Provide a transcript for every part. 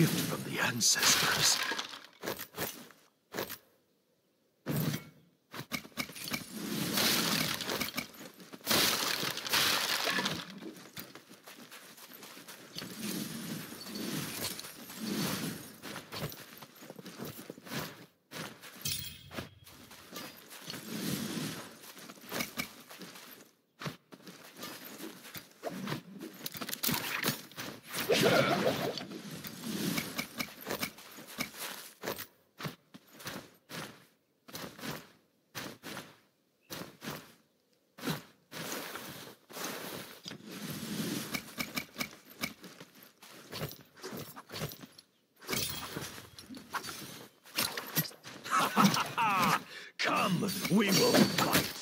gift from the ancestors. Come, we will fight.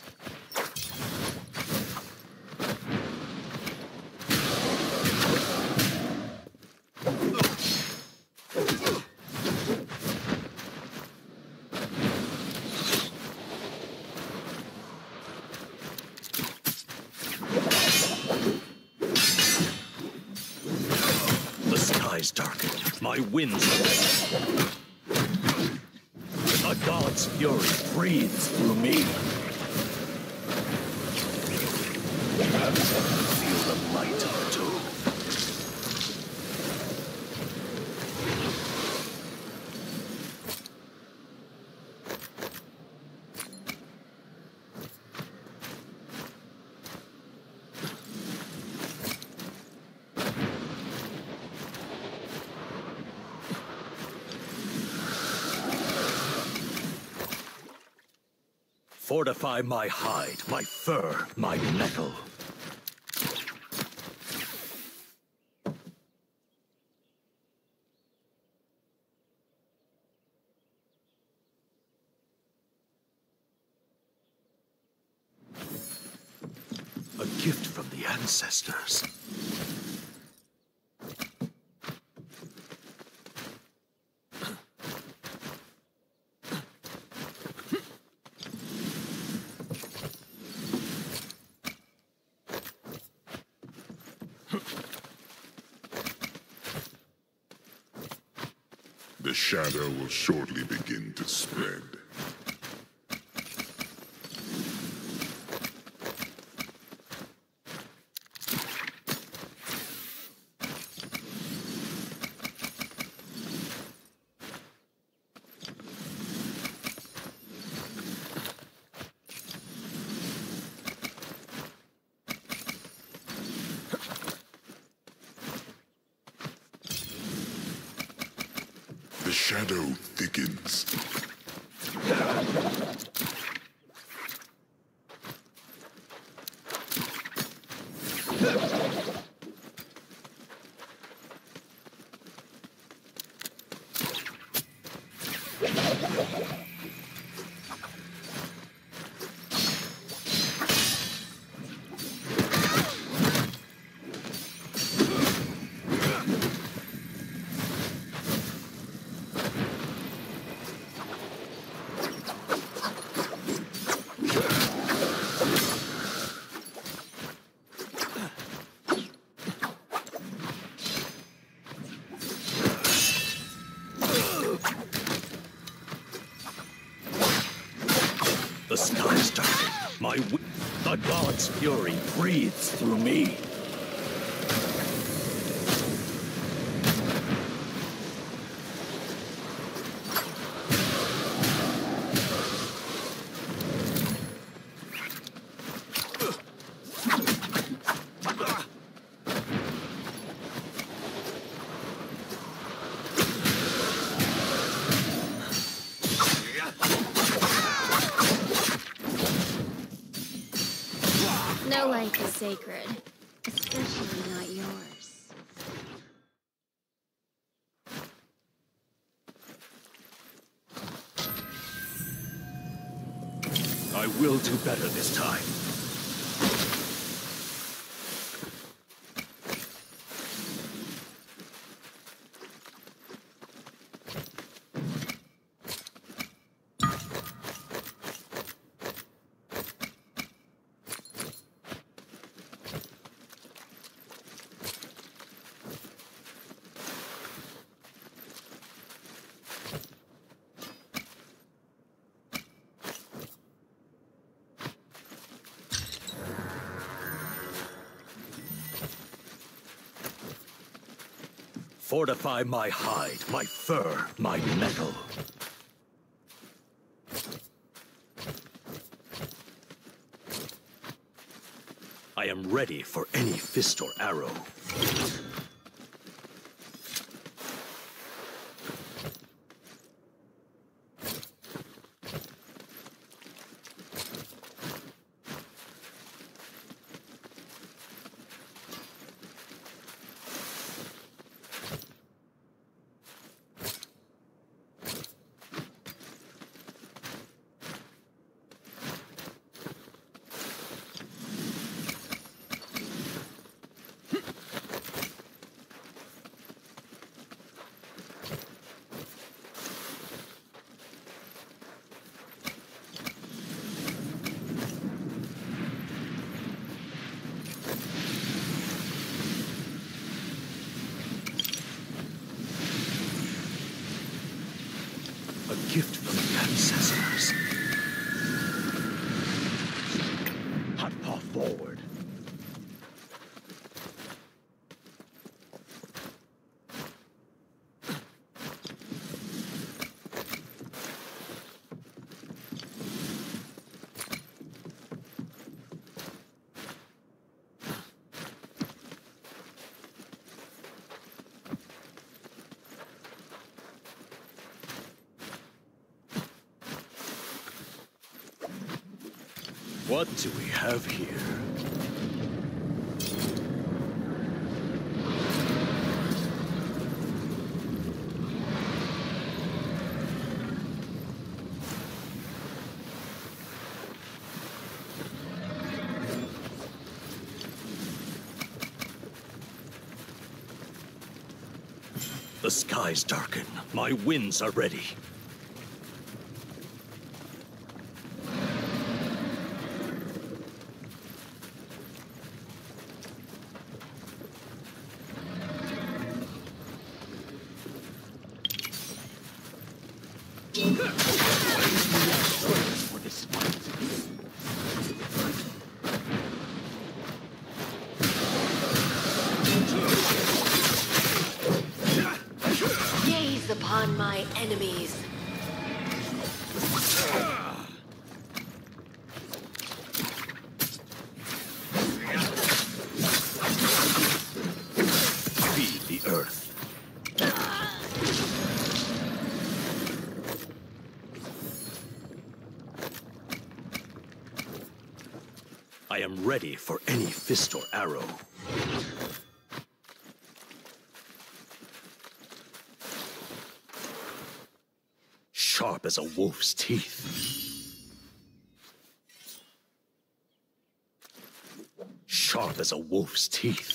The sky's darkened, my winds are God's fury breathes through me. Feel the light of the tomb. Fortify my hide, my fur, my metal. A gift from the ancestors. The shadow will shortly begin to spread. The shadow thickens. The sky's darkened, my wind, the God's fury breathes through me. No life is sacred, especially not yours. I will do better this time. Fortify my hide, my fur, my metal. I am ready for any fist or arrow. Gift from the ancestors. Hot paw forward. What do we have here? The skies darken. My winds are ready. Gaze upon my enemies. Feed the earth. I am ready for any fist or arrow. Sharp as a wolf's teeth. Sharp as a wolf's teeth.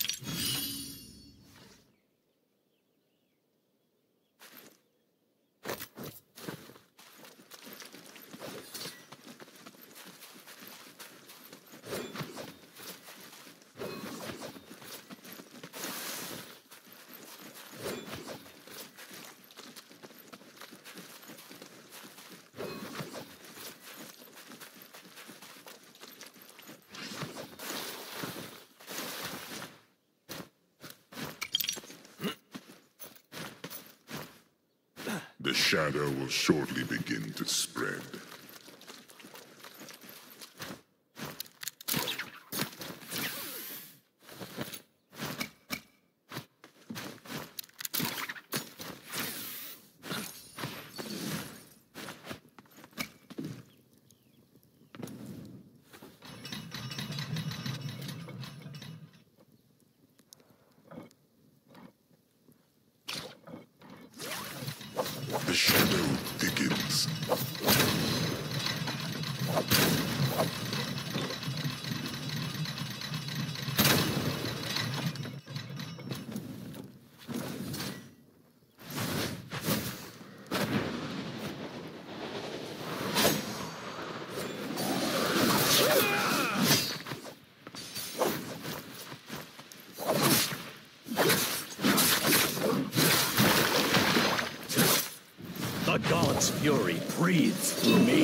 The shadow will shortly begin to spread. The shadow thickens. The gods' fury breathes through me.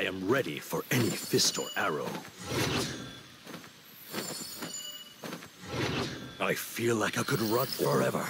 I am ready for any fist or arrow. I feel like I could run forever.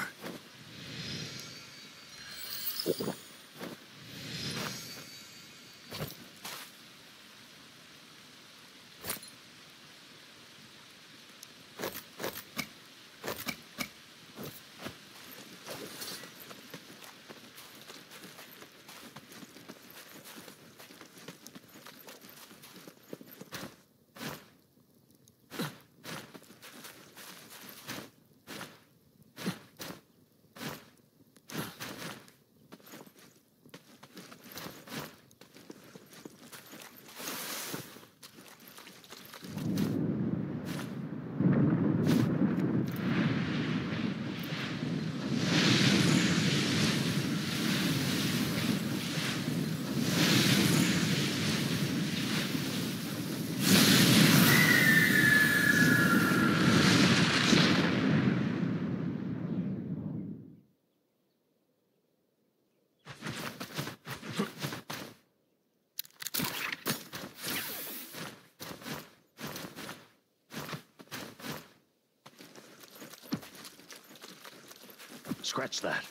Scratch that.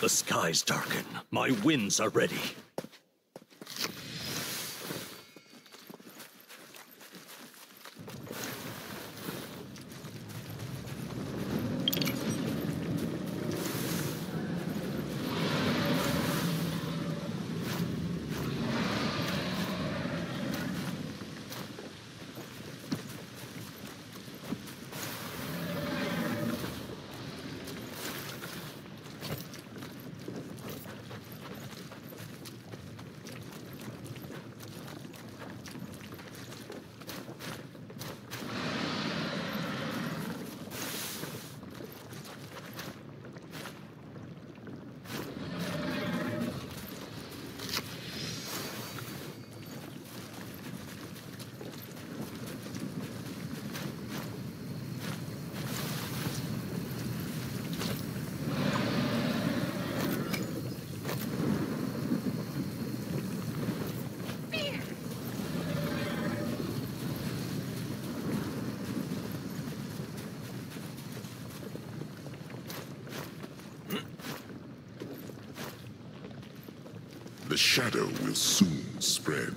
The skies darken. My winds are ready. The shadow will soon spread.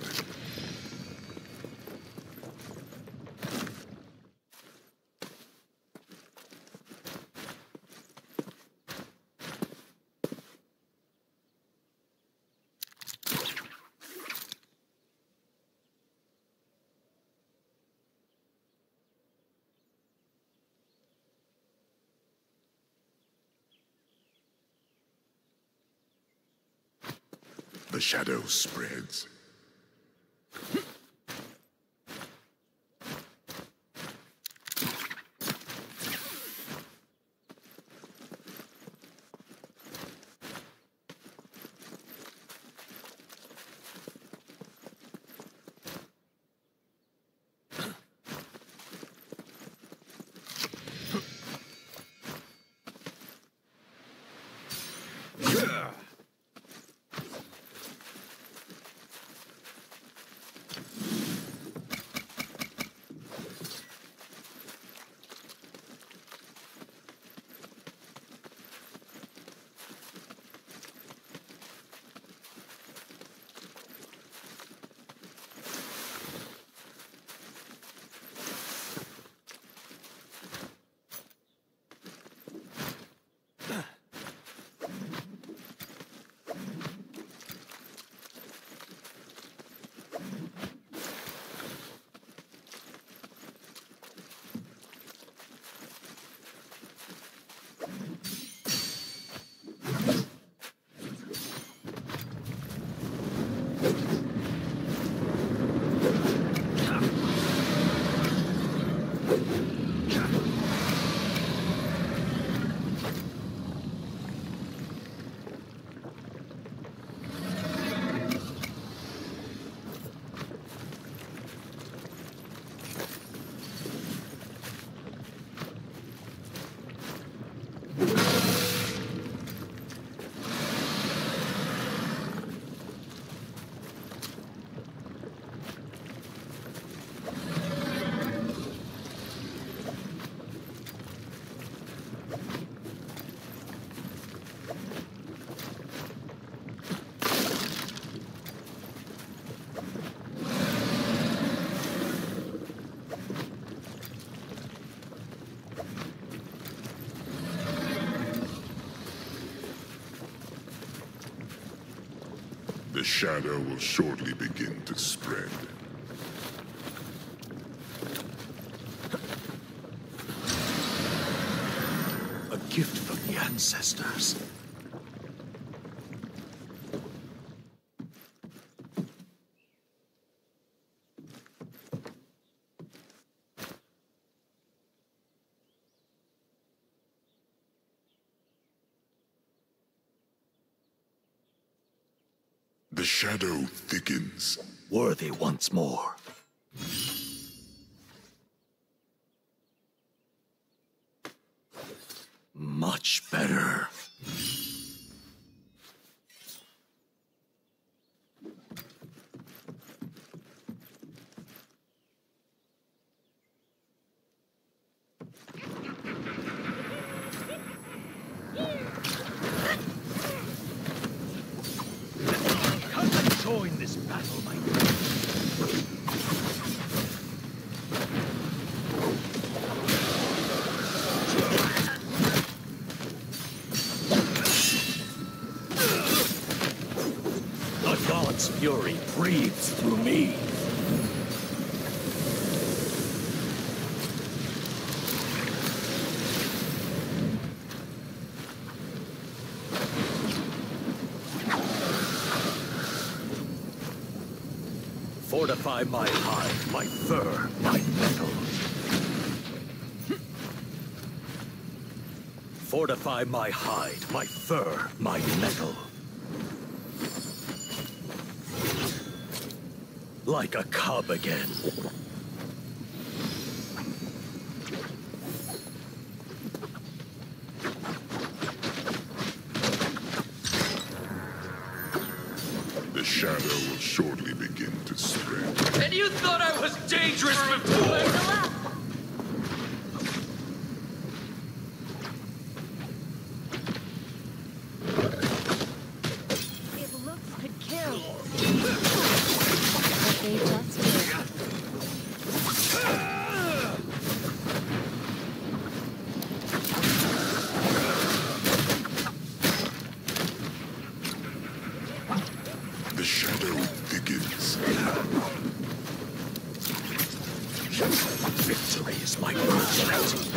The shadow spreads. The shadow will shortly begin to spread. A gift from the ancestors. The shadow thickens. Worthy once more. Much better. Fury breathes through me. Fortify my hide, my fur, my metal. Fortify my hide, my fur, my metal. Like a cub again. The shadow will shortly begin to spread. And you thought I was dangerous before! The shadow thickens. Victory is my personality.